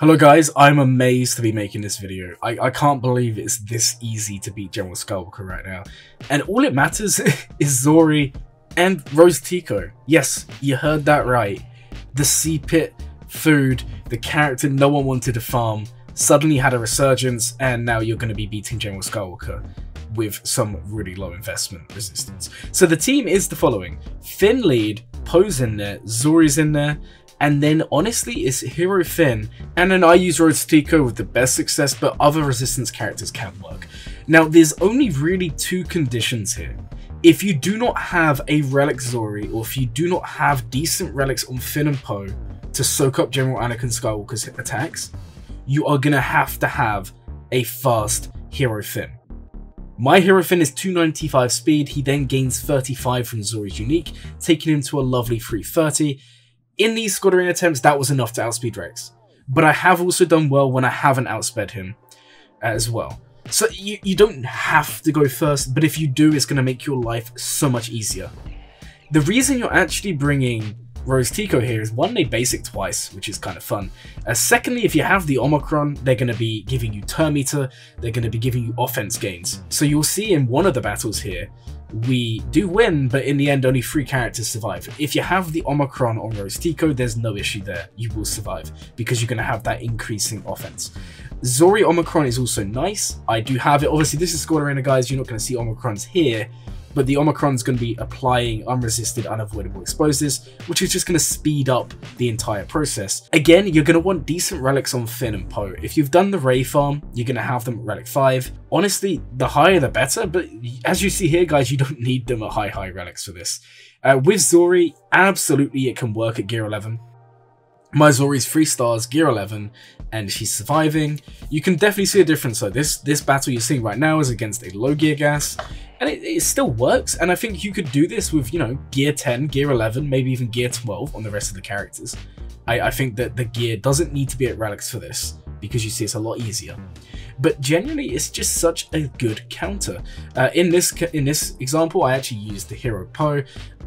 Hello guys, I'm amazed to be making this video. I can't believe it's this easy to beat General Skywalker right now. And all it matters is Zorii and Rose Tico. Yes, you heard that right. The sea pit, food, the character no one wanted to farm, suddenly had a resurgence, and now you're going to be beating General Skywalker with some really low investment resistance. So the team is the following. Finn lead, Poe's in there, Zori's in there, and then honestly it's Hero Finn, and then I use Rose Tico with the best success, but other resistance characters can work. Now there's only really two conditions here. If you do not have a Relic Zorii, or if you do not have decent relics on Finn and Poe to soak up General Anakin Skywalker's attacks, you are going to have a fast Hero Finn. My Hero Finn is 295 speed, he then gains 35 from Zori's unique, taking him to a lovely 330. In these Squad Arena attempts, that was enough to outspeed Rex, but I have also done well when I haven't outsped him as well. So you don't have to go first, but if you do, it's going to make your life so much easier. The reason you're actually bringing Rose Tico here is, one, they basic twice, which is kind of fun. Secondly, if you have the Omicron, they're going to be giving you turn meter, they're going to be giving you offense gains. So you'll see in one of the battles here, we do win, but in the end only 3 characters survive. If you have the Omicron on Rose Tico, there's no issue there. You will survive because you're going to have that increasing offense. Zorii Omicron is also nice. I do have it. Obviously, this is Squad Arena, guys. You're not going to see Omicrons here, but the Omicron's going to be applying unresisted, unavoidable explosives, which is just going to speed up the entire process. Again, you're going to want decent relics on Finn and Poe. If you've done the Ray farm, you're going to have them at Relic 5. Honestly, the higher the better, but as you see here, guys, you don't need them at high relics for this. With Zorii, absolutely it can work at gear 11. My Zori's 3 stars, gear 11, and she's surviving. You can definitely see a difference though. This battle you're seeing right now is against a low gear Gas, and it still works, and I think you could do this with, you know, gear 10, gear 11, maybe even gear 12 on the rest of the characters. I think that the gear doesn't need to be at relics for this, because you see it's a lot easier. But generally, it's just such a good counter. In this example, I actually used the Hero Poe.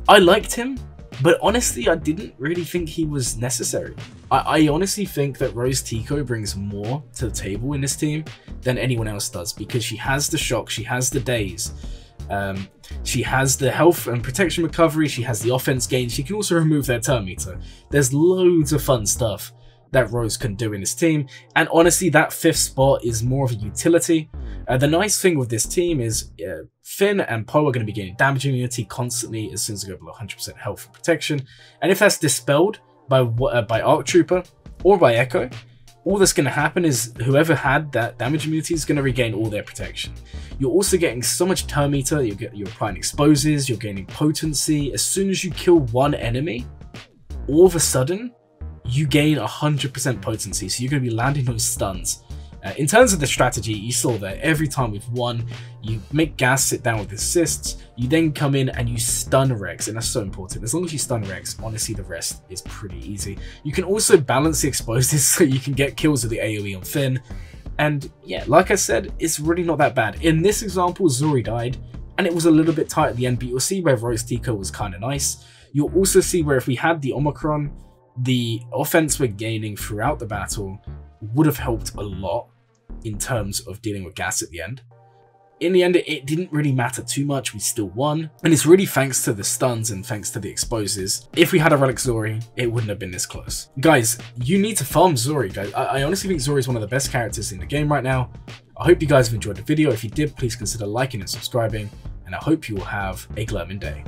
I liked him, but honestly, I didn't really think he was necessary. I honestly think that Rose Tico brings more to the table in this team than anyone else does, because she has the shock, she has the daze, she has the health and protection recovery, she has the offense gain, she can also remove their turn meter. There's loads of fun stuff that Rose can do in this team, and honestly, that 5th spot is more of a utility. The nice thing with this team is Finn and Poe are going to be gaining damage immunity constantly as soon as they go below 100% health and protection, and if that's dispelled by Arc Trooper or by Echo, all that's going to happen is whoever had that damage immunity is going to regain all their protection. You're also getting so much turn meter, you're applying explosives, you're gaining potency. As soon as you kill one enemy, all of a sudden, you gain 100% potency, so you're going to be landing those stuns. In terms of the strategy, you saw that every time we've won, you make Gas sit down with assists, you then come in and you stun Rex, and that's so important. As long as you stun Rex, honestly, the rest is pretty easy. You can also balance the explosives so you can get kills with the AoE on Finn, and yeah, like I said, it's really not that bad. In this example, Zorii died, and it was a little bit tight at the end, but you'll see where Rose Tico was kind of nice. You'll also see where if we had the Omicron, the offense we're gaining throughout the battle would have helped a lot in terms of dealing with Gas at the end. In the end, it didn't really matter too much, we still won, and it's really thanks to the stuns and thanks to the explosives. If we had a Relic Zorii, it wouldn't have been this close. Guys, you need to farm Zorii, guys. I honestly think Zorii is one of the best characters in the game right now. I hope you guys have enjoyed the video. If you did, please consider liking and subscribing, and I hope you will have a glowing day.